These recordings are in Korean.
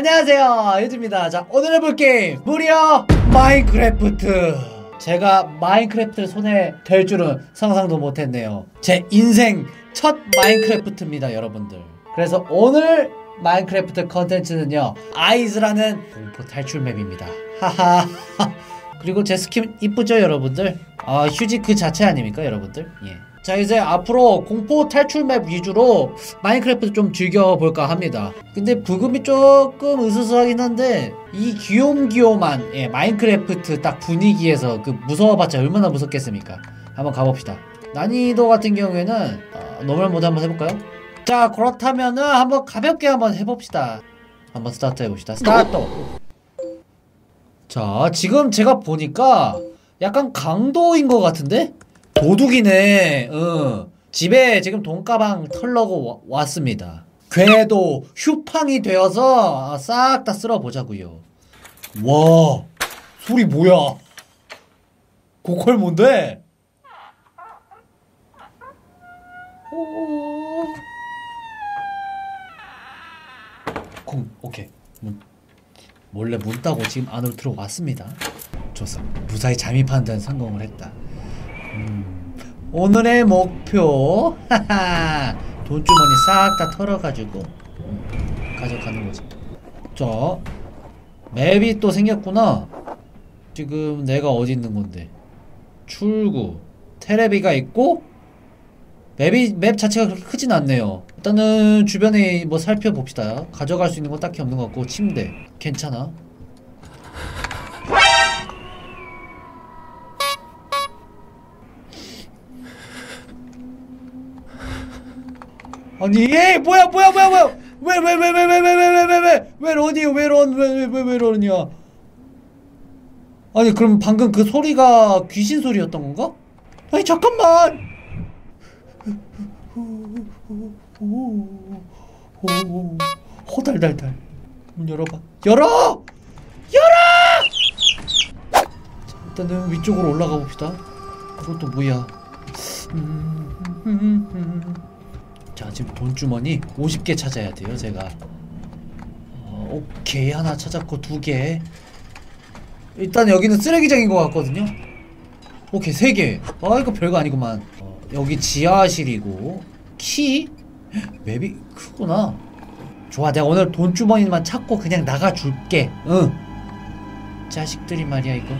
안녕하세요, 휴지입니다. 자, 오늘 해볼 게임 무려 마인크래프트. 제가 마인크래프트를 손에 댈 줄은 상상도 못했네요. 제 인생 첫 마인크래프트입니다, 여러분들. 그래서 오늘 마인크래프트 컨텐츠는요, 아이즈라는 공포 탈출 맵입니다. 하하. 그리고 제 스킨 이쁘죠, 여러분들? 아, 휴지 그 자체 아닙니까, 여러분들? 예. 자, 이제 앞으로 공포 탈출 맵 위주로 마인크래프트 좀 즐겨볼까 합니다. 근데 부금이 조금 으스스하긴 한데 이 귀욤귀욤한 예, 마인크래프트 딱 분위기에서 그 무서워봤자 얼마나 무섭겠습니까? 한번 가봅시다. 난이도 같은 경우에는 노멀 모드 한번 해볼까요? 자, 그렇다면은 한번 가볍게 한번 해봅시다. 한번 스타트 해봅시다. 스타트! 자, 지금 제가 보니까 약간 강도인 것 같은데? 도둑이네. 응. 집에 지금 돈가방 털러고 왔습니다. 괴도 휴팡이 되어서 싹 다 쓸어보자고요. 와, 소리 뭐야? 고퀄 뭔데? 오케이. 몰래 문 따고 지금 안으로 들어왔습니다. 좋습니다. 무사히 잠입하는 데는 성공을 했다. 오늘의 목표. 하하. 돈주머니 싹 다 털어가지고 가져가는 거지. 자, 맵이 또 생겼구나. 지금 내가 어디 있는 건데? 출구. 테레비가 있고 맵 자체가 그렇게 크진 않네요. 일단은 주변에 뭐 살펴봅시다. 가져갈 수 있는 건 딱히 없는 것 같고. 침대 괜찮아. 아니, 에이, 뭐야. 왜 로니야. 아니, 그럼 방금 그 소리가 귀신 소리였던 건가? 아니, 잠깐만! 호달달달. 문 열어봐. 열어! 자, 일단은 위쪽으로 올라가 봅시다. 그것도 뭐야. 자, 지금 돈주머니 50개 찾아야 돼요, 제가. 오케이, 하나 찾았고 2개. 일단 여기는 쓰레기장인 것 같거든요. 오케이, 3개. 아, 이거 별거 아니구만. 여기 지하실이고. 키? 맵이 크구나. 좋아, 내가 오늘 돈주머니만 찾고 그냥 나가줄게. 응. 자식들이 말이야, 이거.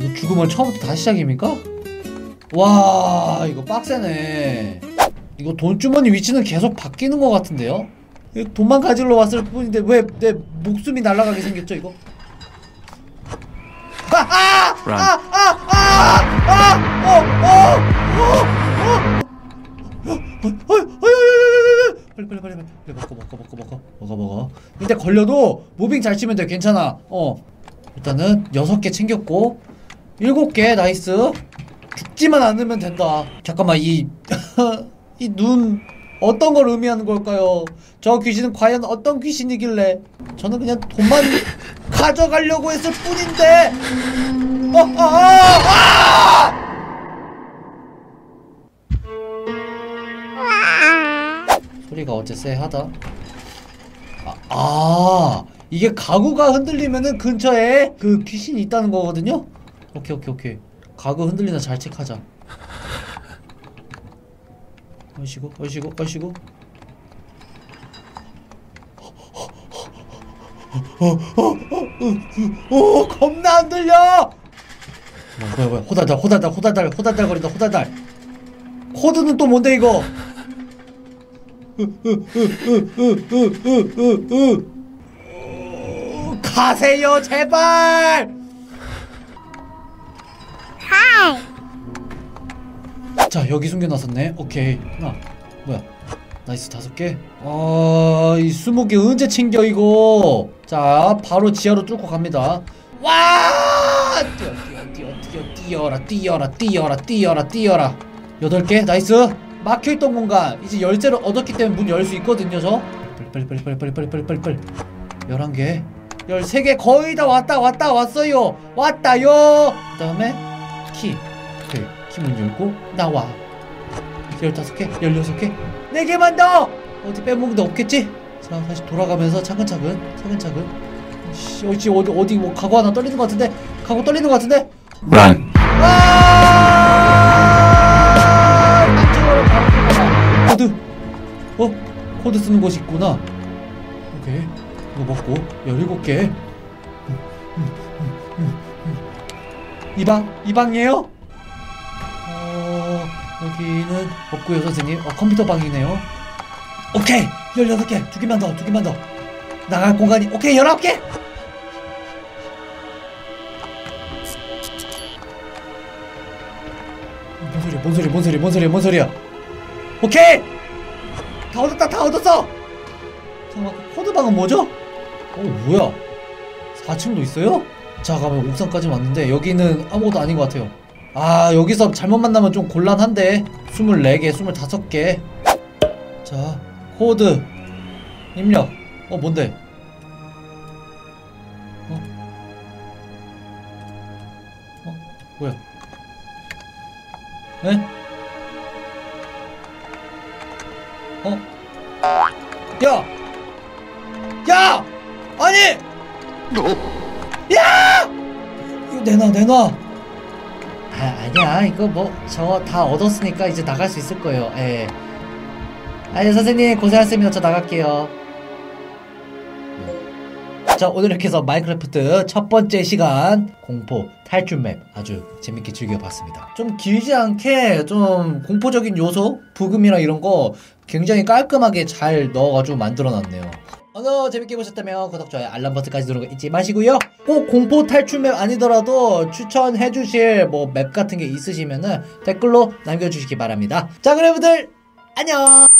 이거 죽으면 처음부터 다시 시작입니까? 와 이거 빡세네. 이거 돈주머니 위치는 계속 바뀌는 것 같은데요? 돈만 가지러 왔을 뿐인데 왜 내 목숨이 날아가게 생겼죠 이거? 빨리 먹어. 근데 걸려도 무빙 잘 치면 돼. 괜찮아. 일단은 6개 챙겼고 7개 나이스. 죽지만 않으면 된다. 잠깐만 이 눈 어떤 걸 의미하는 걸까요? 저 귀신은 과연 어떤 귀신이길래? 저는 그냥 돈만 가져가려고 했을 뿐인데. 소리가 어째 쎄하다. 이게 가구가 흔들리면은 근처에 그 귀신이 있다는 거거든요. 오케이. 가구 흔들리나 잘 체크하자. 아이고. 겁나 안 들려. 뭐야. 호달달거린다. 호달달. 코드는 또 뭔데 이거? 가세요 제발. 자 여기 숨겨놨었네. 오케이 하나 뭐야 나이스 5개. 이 20개 언제 챙겨 이거. 자 바로 지하로 뚫고 갑니다. 와 뛰어라 8개 나이스. 막혀있던 공간 이제 열쇠를 얻었기 때문에 문 열 수 있거든요 저. 빨리 11개 13개 거의 다 왔어요. 그 다음에 키 문 열고 나와. 15개 16개 4개만 더. 어디 빼먹은 데 없겠지? 자 다시 돌아가면서 차근차근 씨 어디 뭐 가구 하나 떨리는 것 같은데. 런! 코드 쓰는 곳이 있구나. 오케이 이거 먹고 17개 이 방이에요? 여기는 없고요 선생님. 컴퓨터 방이네요. 오케이 16개 2개만 더 나갈 공간이. 오케이 19개 뭔 소리야 오케이 다 얻었어. 잠깐만 코드방은 뭐죠? 뭐야 4층도 있어요? 자 가면 옥상까지 왔는데 여기는 아무것도 아닌 것 같아요. 여기서 잘못 만나면 좀 곤란한데. 24개 25개 자 코드 입력. 뭔데? 뭐야? 에? 야! 아니! 야! 이거 내놔. 아니야. 이거 뭐 저 다 얻었으니까 이제 나갈 수 있을 거예요. 예. 선생님 고생하셨습니다. 저 나갈게요. 자, 오늘 이렇게 해서 마인크래프트 첫 번째 시간 공포 탈출맵 아주 재밌게 즐겨봤습니다. 좀 길지 않게 좀 공포적인 요소, 부금이랑 이런 거 굉장히 깔끔하게 잘 넣어가지고 만들어놨네요. 오늘 재밌게 보셨다면 구독, 좋아요, 알람 버튼까지 누르는 거 잊지 마시고요. 꼭 공포 탈출맵 아니더라도 추천해주실 뭐 맵 같은 게 있으시면은 댓글로 남겨주시기 바랍니다. 자, 그럼 여러분들 안녕!